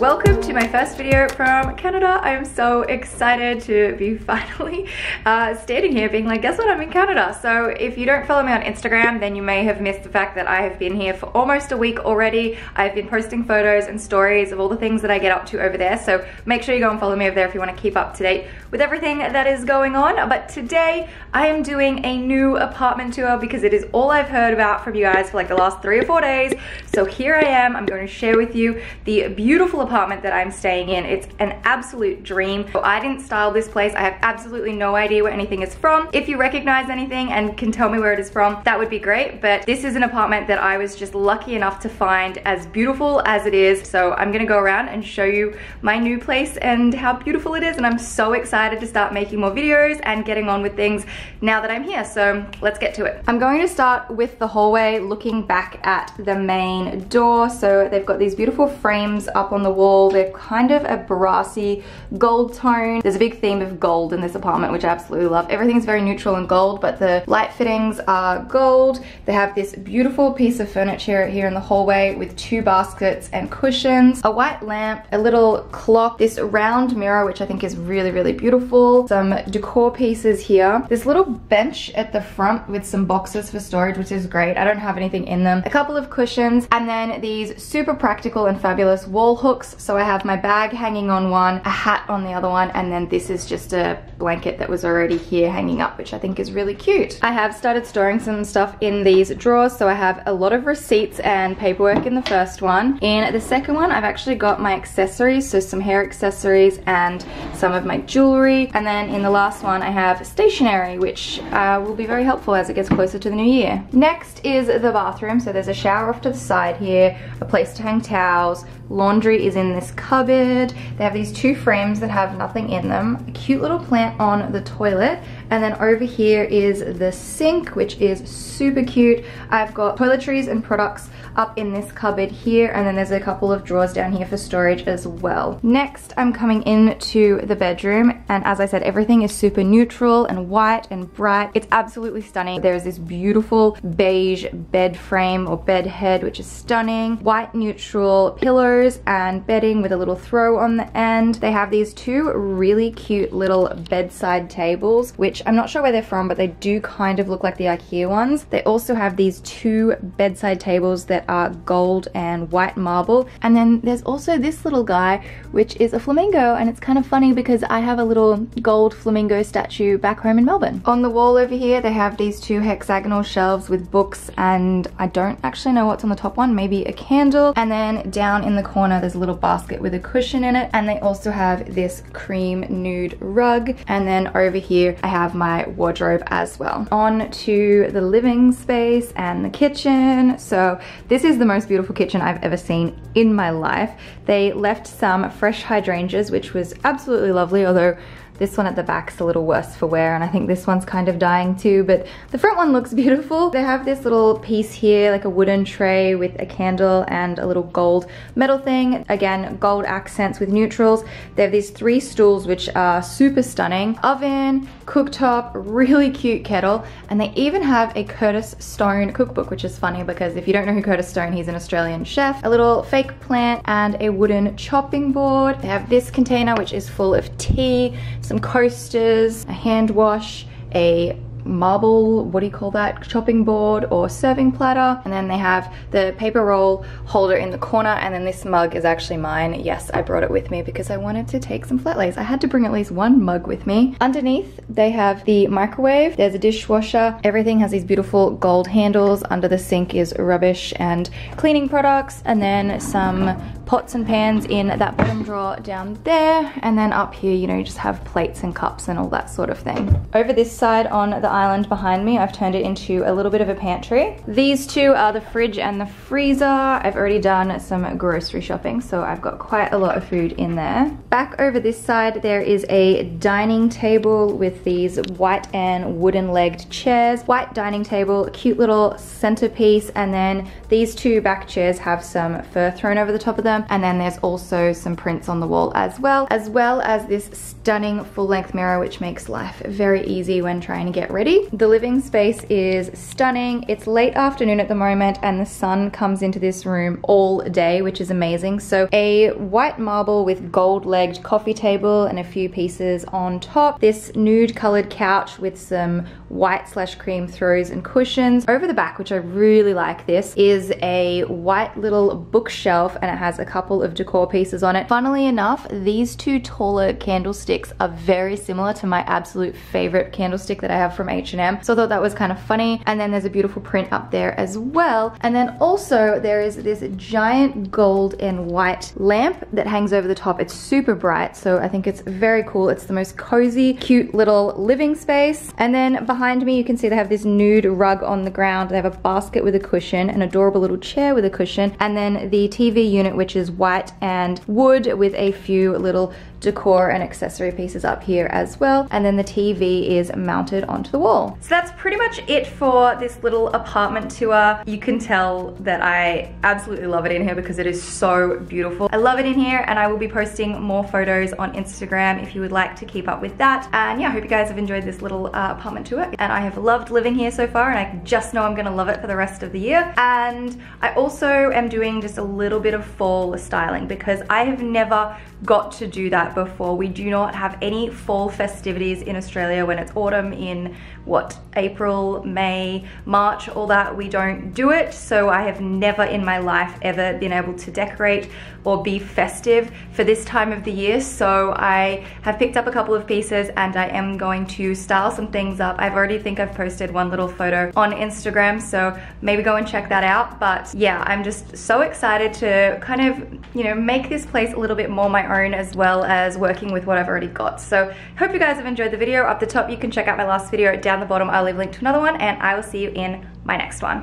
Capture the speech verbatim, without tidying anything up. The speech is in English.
Welcome to my first video from Canada. I am so excited to be finally uh, standing here being like, guess what, I'm in Canada. So if you don't follow me on Instagram, then you may have missed the fact that I have been here for almost a week already. I've been posting photos and stories of all the things that I get up to over there. So make sure you go and follow me over there if you want to keep up to date with everything that is going on. But today I am doing a new apartment tour because it is all I've heard about from you guys for like the last three or four days. So here I am, I'm going to share with you the beautiful apartment apartment that I'm staying in. It's an absolute dream. So I didn't style this place. I have absolutely no idea where anything is from. If you recognize anything and can tell me where it is from, that would be great. But this is an apartment that I was just lucky enough to find as beautiful as it is. So I'm gonna go around and show you my new place and how beautiful it is. And I'm so excited to start making more videos and getting on with things now that I'm here. So let's get to it. I'm going to start with the hallway, looking back at the main door. So they've got these beautiful frames up on the wall. Wall. They're kind of a brassy gold tone. There's a big theme of gold in this apartment, which I absolutely love. Everything's very neutral and gold, but the light fittings are gold. They have this beautiful piece of furniture here in the hallway with two baskets and cushions, a white lamp, a little clock, this round mirror, which I think is really, really beautiful, some decor pieces here, this little bench at the front with some boxes for storage, which is great. I don't have anything in them, a couple of cushions, and then these super practical and fabulous wall hooks. So I have my bag hanging on one, a hat on the other one, and then this is just a blanket that was already here hanging up, which I think is really cute. I have started storing some stuff in these drawers. So I have a lot of receipts and paperwork in the first one. In the second one, I've actually got my accessories. So some hair accessories and some of my jewelry. And then in the last one, I have stationery, which uh, will be very helpful as it gets closer to the new year. Next is the bathroom. So there's a shower off to the side here, a place to hang towels, laundry is in this cupboard. They have these two frames that have nothing in them, a cute little plant on the toilet, and then over here is the sink, which is super cute. I've got toiletries and products up in this cupboard here, and then there's a couple of drawers down here for storage as well. Next, I'm coming into the bedroom, and as I said, everything is super neutral and white and bright. It's absolutely stunning. There's this beautiful beige bed frame or bed head, which is stunning. White neutral pillows and bedding with a little throw on the end. They have these two really cute little bedside tables, which I'm not sure where they're from, but they do kind of look like the IKEA ones. They also have these two bedside tables that are gold and white marble, and then there's also this little guy, which is a flamingo, and it's kind of funny because I have a little gold flamingo statue back home in Melbourne. On the wall over here they have these two hexagonal shelves with books, and I don't actually know what's on the top one, maybe a candle, and then down in the corner there's a little basket with a cushion in it, and they also have this cream nude rug, and then over here I have my wardrobe as well. On to the living space and the kitchen. So this is the most beautiful kitchen I've ever seen in my life. They left some fresh hydrangeas, which was absolutely lovely, although this one at the back's a little worse for wear, and I think this one's kind of dying too, but the front one looks beautiful. They have this little piece here, like a wooden tray with a candle and a little gold metal thing. Again, gold accents with neutrals. They have these three stools, which are super stunning. Oven, cooktop, really cute kettle, and they even have a Curtis Stone cookbook, which is funny because if you don't know who Curtis Stone, he's an Australian chef. A little fake plant and a wooden chopping board. They have this container, which is full of tea, some coasters, a hand wash, a marble, what do you call that, chopping board or serving platter, and then they have the paper roll holder in the corner, and then this mug is actually mine. Yes, I brought it with me because I wanted to take some flat lays. I had to bring at least one mug with me. Underneath they have the microwave, there's a dishwasher, everything has these beautiful gold handles. Under the sink is rubbish and cleaning products, and then some pots and pans in that bottom drawer down there, and then up here, you know, you just have plates and cups and all that sort of thing. Over this side on the island behind me, I've turned it into a little bit of a pantry. These two are the fridge and the freezer. I've already done some grocery shopping, so I've got quite a lot of food in there. Back over this side, there is a dining table with these white and wooden-legged chairs. White dining table, cute little centerpiece, and then these two back chairs have some fur thrown over the top of them. them. And then there's also some prints on the wall as well, as well as this stunning full-length mirror, which makes life very easy when trying to get ready. The living space is stunning. It's late afternoon at the moment and the sun comes into this room all day, which is amazing. So a white marble with gold-legged coffee table and a few pieces on top. This nude colored couch with some white slash cream throws and cushions. Over the back, which I really like, this is a white little bookshelf and it has a couple of decor pieces on it. Funnily enough, these two taller candlesticks are very similar to my absolute favorite candlestick that I have from H and M. So I thought that was kind of funny. And then there's a beautiful print up there as well. And then also there is this giant gold and white lamp that hangs over the top. It's super bright, so I think it's very cool. It's the most cozy, cute little living space. And then behind me, you can see they have this nude rug on the ground. They have a basket with a cushion, an adorable little chair with a cushion, and then the T V unit, which is white and wood with a few little decor and accessory pieces up here as well. And then the T V is mounted onto the wall. So that's pretty much it for this little apartment tour. You can tell that I absolutely love it in here because it is so beautiful. I love it in here, and I will be posting more photos on Instagram if you would like to keep up with that. And yeah, I hope you guys have enjoyed this little uh, apartment tour, and I have loved living here so far, and I just know I'm gonna love it for the rest of the year. And I also am doing just a little bit of fall styling because I have never got to do that before. We do not have any fall festivities in Australia when it's autumn in what, April, May, March, all that. We don't do it. So I have never in my life ever been able to decorate or be festive for this time of the year. So I have picked up a couple of pieces and I am going to style some things up. I've already think I've posted one little photo on Instagram, so maybe go and check that out. But yeah, I'm just so excited to kind of, you know, make this place a little bit more my own, as well as working with what I've already got. So hope you guys have enjoyed the video. Up the top, you can check out my last video. Down the bottom, I'll leave a link to another one, and I will see you in my next one.